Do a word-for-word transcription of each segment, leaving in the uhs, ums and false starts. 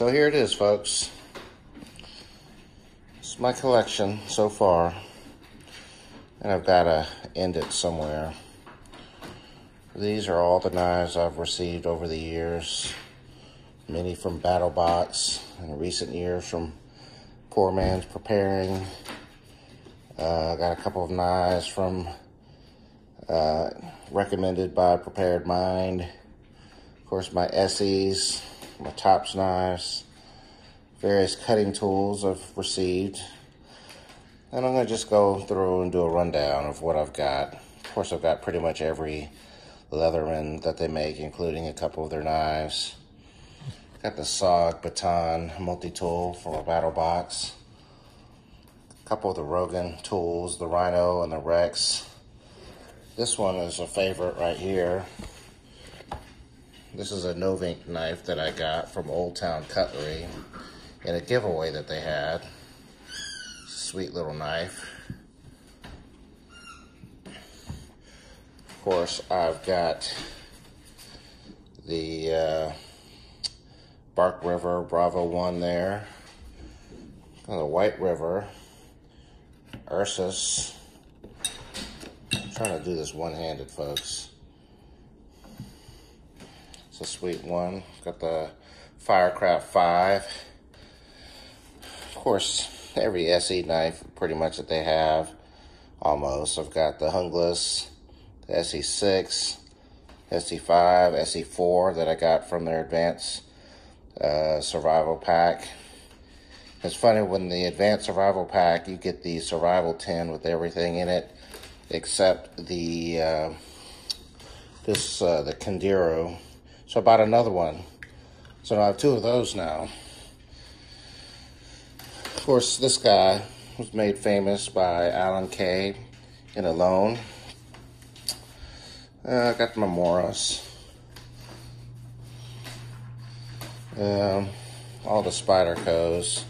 So here it is, folks. It's my collection so far. And I've got to end it somewhere. These are all the knives I've received over the years. Many from Battlbox, in recent years from Poor Man's Preparing. Uh, I got a couple of knives from uh, recommended by Prepared Mind. Of course, my ESEEs, my Tops knives, various cutting tools I've received. And I'm going to just go through and do a rundown of what I've got. Of course, I've got pretty much every Leatherman that they make, including a couple of their knives. Got the S O G baton multi-tool from a Battlebox. A couple of the Rogan tools, the Rhino and the Rex. This one is a favorite right here. This is a Novink knife that I got from Old Town Cutlery in a giveaway that they had. Sweet little knife. Of course, I've got the uh, Bark River Bravo one there, and the White River, Ursus. I'm trying to do this one-handed, folks. It's a sweet one. Got the Firecraft five. Of course, every ESEE knife pretty much that they have, almost. I've got the Hungless, the ESEE six, ESEE five, ESEE four that I got from their Advanced uh, Survival Pack. It's funny, when the Advanced Survival Pack, you get the Survival ten with everything in it, except the, uh, this, uh, the Kandiro. So I bought another one. So I have two of those now. Of course, this guy was made famous by Alan Kay in Alone. Uh, I got my Moras. Um, all the Spydercos.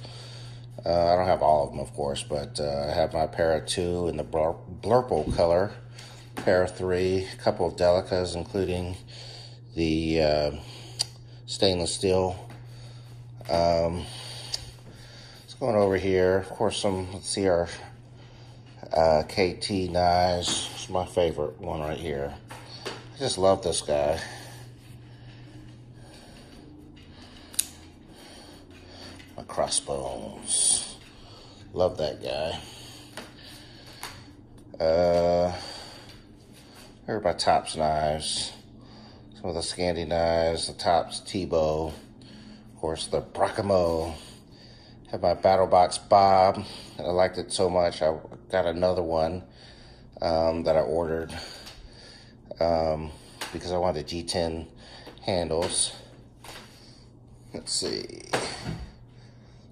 Uh, I don't have all of them, of course, but uh, I have my Para two in the blur blurple color. Para three, a couple of Delicas, including the uh, stainless steel. Um... Going over here, of course, some C R K T uh, knives. It's my favorite one right here. I just love this guy. My crossbones. Love that guy. Uh, here are my Tops knives. Some of the Scandi knives, the Tops T-Bow. Of course, the Bracamo. Have my Battlebox Bob, and I liked it so much I got another one um, that I ordered um, because I wanted G ten handles. Let's see.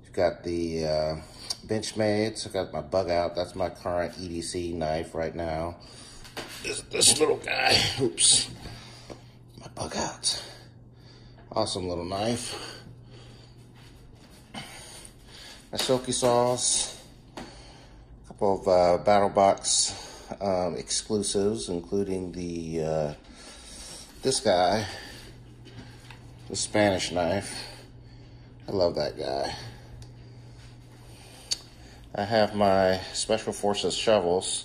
You've got the uh, Benchmades. I've got my Bug Out. That's my current E D C knife right now. This, this little guy. Oops. My Bug Out. Awesome little knife. My Silky saws, a couple of uh, Battlebox um, exclusives, including the uh, this guy, the Spanish knife. I love that guy. I have my Special Forces shovels,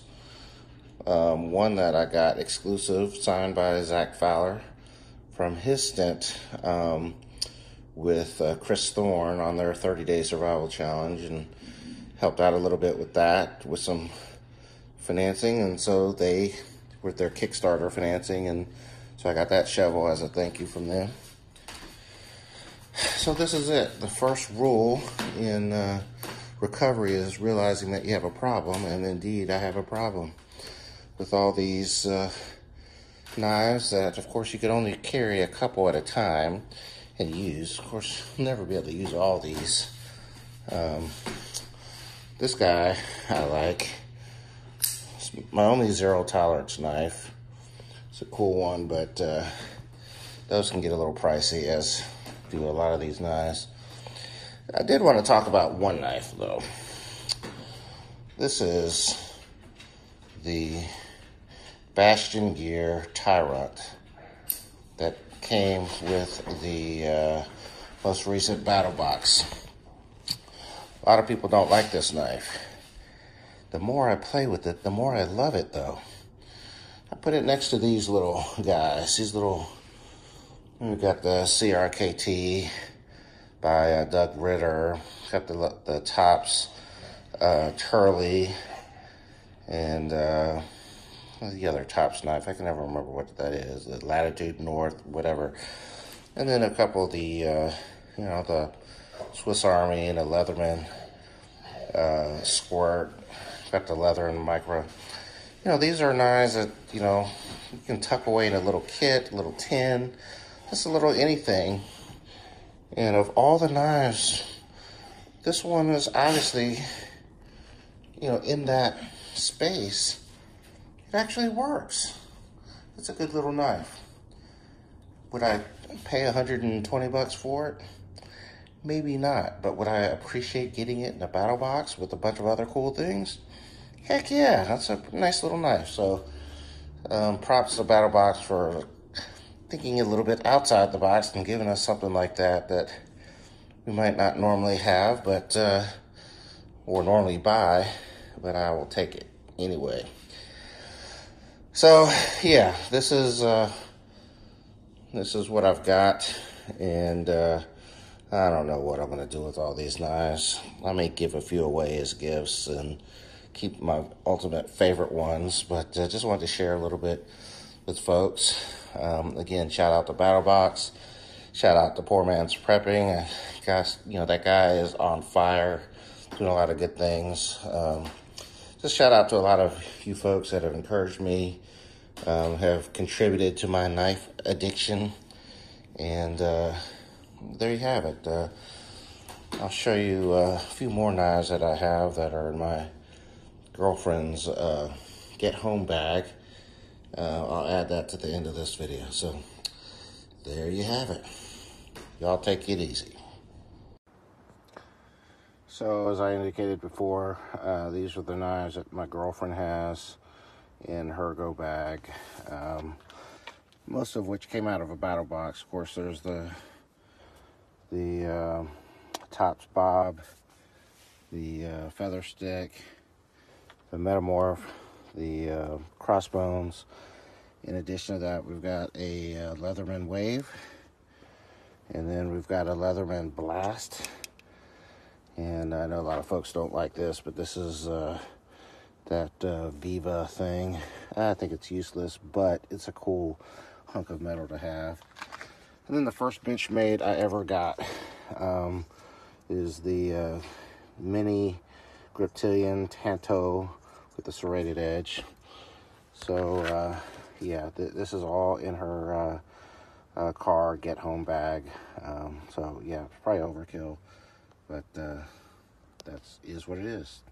um, one that I got exclusive, signed by Zach Fowler from his stint Um, with uh, Chris Thorne on their thirty day survival challenge, and helped out a little bit with that with some financing. And so they, with their Kickstarter financing, and so I got that shovel as a thank you from them. So this is it. The first rule in uh, recovery is realizing that you have a problem, and indeed I have a problem with all these uh, knives that, of course, you could only carry a couple at a time and use. Of course, I'll never be able to use all these. Um, this guy I like. It's my only Zero-Tolerance knife. It's a cool one, but uh, those can get a little pricey, as do a lot of these knives. I did want to talk about one knife, though. This is the Bastion Gear Tyrant that came with the uh, most recent Battlbox. A lot of people don't like this knife. The more I play with it, the more I love it, though. I put it next to these little guys. These little... We've got the C R K T by uh, Doug Ritter. Got the, the Tops uh, Curly. And uh, the other Tops knife. I can never remember what that is. The Latitude, North, whatever. And then a couple of the, uh, you know, the Swiss Army and the Leatherman uh, Squirt. Got the leather and the micro. You know, these are knives that, you know, you can tuck away in a little kit, a little tin, just a little anything. And of all the knives, this one is obviously, you know, in that space. It actually works. It's a good little knife. Would I pay a hundred and twenty bucks for it? Maybe not, but would I appreciate getting it in a battle box with a bunch of other cool things? Heck yeah, that's a nice little knife. So um, props to BattleBox for thinking a little bit outside the box and giving us something like that that we might not normally have, but uh, or normally buy, but I will take it anyway. So yeah, this is uh, this is what I've got, and uh, I don't know what I'm gonna do with all these knives. I may give a few away as gifts and keep my ultimate favorite ones, but I uh, just wanted to share a little bit with folks. Um, again, shout out to BattleBox, shout out to Poor Man's Preparing. Gosh, you know, that guy is on fire, doing a lot of good things. Um, just shout out to a lot of you folks that have encouraged me, um, have contributed to my knife addiction, and uh, there you have it. Uh, I'll show you uh, a few more knives that I have that are in my girlfriend's uh, get home bag. Uh, I'll add that to the end of this video. So there you have it. Y'all take it easy. So as I indicated before, uh, these are the knives that my girlfriend has in her go bag. Um, most of which came out of a battle box. Of course, there's the the uh, Tops Bob, the uh, Feather Stick, the Metamorph, the uh, Crossbones. In addition to that, we've got a uh, Leatherman Wave, and then we've got a Leatherman Blast. And I know a lot of folks don't like this, but this is uh, that uh, Viva thing. I think it's useless, but it's a cool hunk of metal to have. And then the first Benchmade I ever got um, is the uh, Mini Griptilian Tanto with the serrated edge. So uh, yeah, th this is all in her uh, uh, car get home bag. Um, so yeah, probably overkill, but uh, that's is what it is.